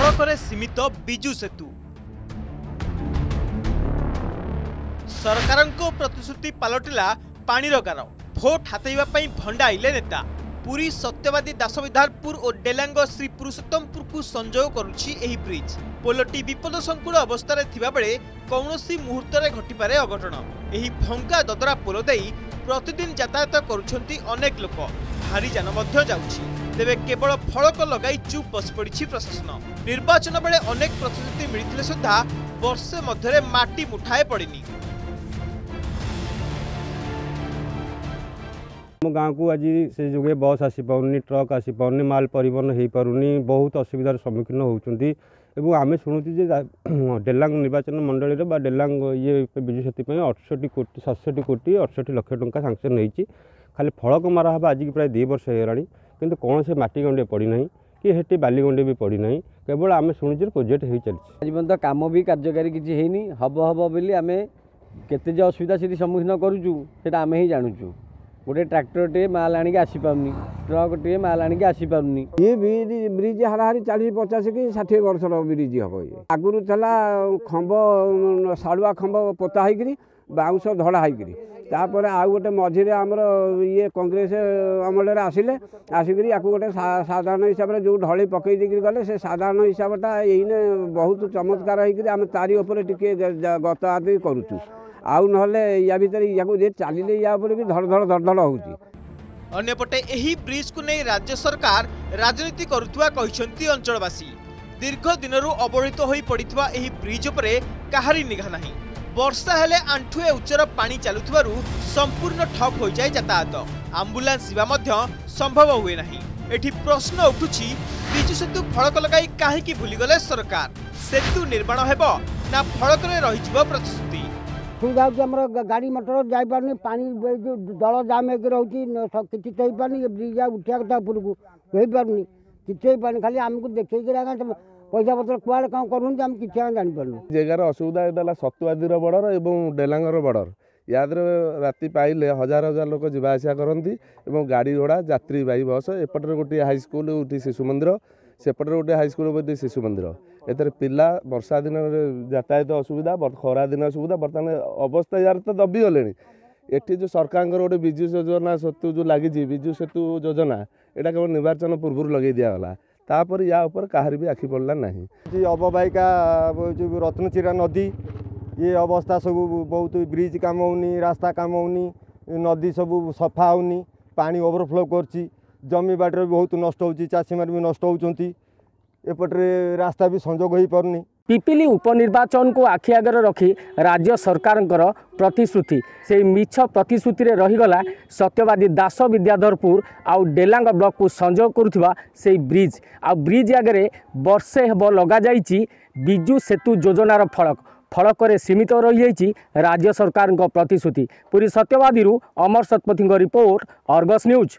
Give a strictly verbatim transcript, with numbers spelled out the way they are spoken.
सड़क रे सीमित बिजु सेतु सरकार को प्रतिश्रुति पलटिला पानी गार भोट हाथेवा भंडाइले नेता पुरी सत्यवादी दाशविधारपुर और डेलांग श्री पुरुषोत्तमपुर को संजोग करुछि एही ब्रिज पोलटी विपद संकुल अवस्था थिबा बेले कौनसी मुहूर्त रे घटिपारे अघटन। एही भंगा ददरा पोल देई प्रतिदिन यातायात करुछंती अनेक लोक भारी जान मध्य जाउछि। तेबे केवल फलक लगाई चुप बस पड़ी प्रशासन। निर्वाचन बेले अनेक प्रतिश्रुति मिलते सुधा वर्षे मध्य माटी मुठाए पड़ेनि। मो गाँव को आज से जोगे बस आसी पाउनि, ट्रक आसी पाउनि, माल परिवहन हो पारुनी, बहुत असुविधार सम्मुखीन होउछंती। एवं आम शुणुचु डेलांग निर्वाचन मंडल रे बा डेलांग ये बिजु सेतु पे अठसठ कोटी सतसठ कोटी अठसठ लक्ष टंका सांसन होती। खाली फलक मारा हे आज की प्राय दु वर्ष होगा कि कौन से माटी गंडे पड़ना कि हेटी बाली गंडे भी पड़ना। केवल आम शुणुचे प्रोजेक्ट हो चलती आज पर्यटन कम भी कार्यकारी किसी होनी हम हम बोली आम केते असुविधा से सम्मुखीन करूँ से आम ही जानुचु। गोटे ट्रैक्टर टे माल आनिक आसी पाउनी, ट्रक टे माल आनिक आसी पाउनी। ये ब्रिज हाराहारी चालीस पचास कि षाठी वर्ष ब्रिज हम। ये आगुरी था खंब सालुआ खंब पोता होकर बाउंस धड़ा होकर आउ गोटे मझे आमर ये कांग्रेस अमल आसिले आसिक या गोटे साधारण हिसाब से जो ढलई पकई देकर गले से साधारण हिसाबटा यहीने बहुत चमत्कार होकर तारी उपर टे गत आदि करुचु। आउ ना भर या चलिए या भी धड़ धड़ धड़ धड़ होपटे। यही ब्रिज को नहीं राज्य सरकार राजनीति करुवा अंचलवासी दीर्घ दिन अवहेलित हो पड़ा। यह ब्रिज उपरे कहारी निघा ना वर्षा हेले आंठुए उच्चर पा चलु संपूर्ण ठप हो जाए यातायात आंबुलांस सेवा संभव हुए ना। एठी प्रश्न उठुछि बिजु सेतु फलक लगाई कहीं भूलीगले सरकार। सेतु निर्माण हेब ना फलक रही प्रतिश्रुति। सुविधा होती गाड़ी मटर जापार पानी जो दल जाम होती किसी तो पार्टी ब्रिज उठा कथा उपरक हो पार्टी किसी पार्टी खाली आमको देखे पैसा पत्र कौन कौन करूँ कि जापर जगार असुविधा ये सतुआदी बर्डर और डेलांगर बर्डर याद राति पाइले हजार हजार लोग जावासा करती गाड़ी घोड़ा जात्री बाई बस एपटे गोटे हाईस्कल शिशु मंदिर सेपटे गोटे हाईस्कल शिशु मंदिर एतरे पिला वर्षा दिन यातायात असुविधा खरा दिन असुविधा बर्तमान अवस्था यार तो दबी गले। एटी जो सरकार गोटे बिजु योजना सेतु जो लगी बिजु सेतु योजना यहाँ केवल निर्वाचन पूर्व लगे दिगला तापर या उपर कहार भी आखि पड़ला ना। अवबाहिका जो रत्नचिरा नदी ये अवस्था सब बहुत ब्रिज काम होनी, रास्ता काम होनी, नदी सब सफा होनी, पानी ओवरफ्लो कर जमी बाटर भी बहुत नष्ट होची, चाषी मार भी नष्ट होचंती, एपटे रास्ता भी संजोग हो पारनी। पिपिली उपनिर्वाचन को आखि आगे रखी राज्य सरकार प्रतिश्रुति से मिछ प्रतिश्रुति रे रहीगला सत्यवादी दास विद्याधरपुर आउ डेलांग ब्लॉक को संजोग करुवा से ब्रिज आ ब्रिज आगे वर्षे हेब लग जाइए बिजु सेतु योजनार फलक फलक रे सीमित रही जाइए राज्य सरकार प्रतिश्रुति। पूरी सत्यवादी Amar Satpathy report Argus news.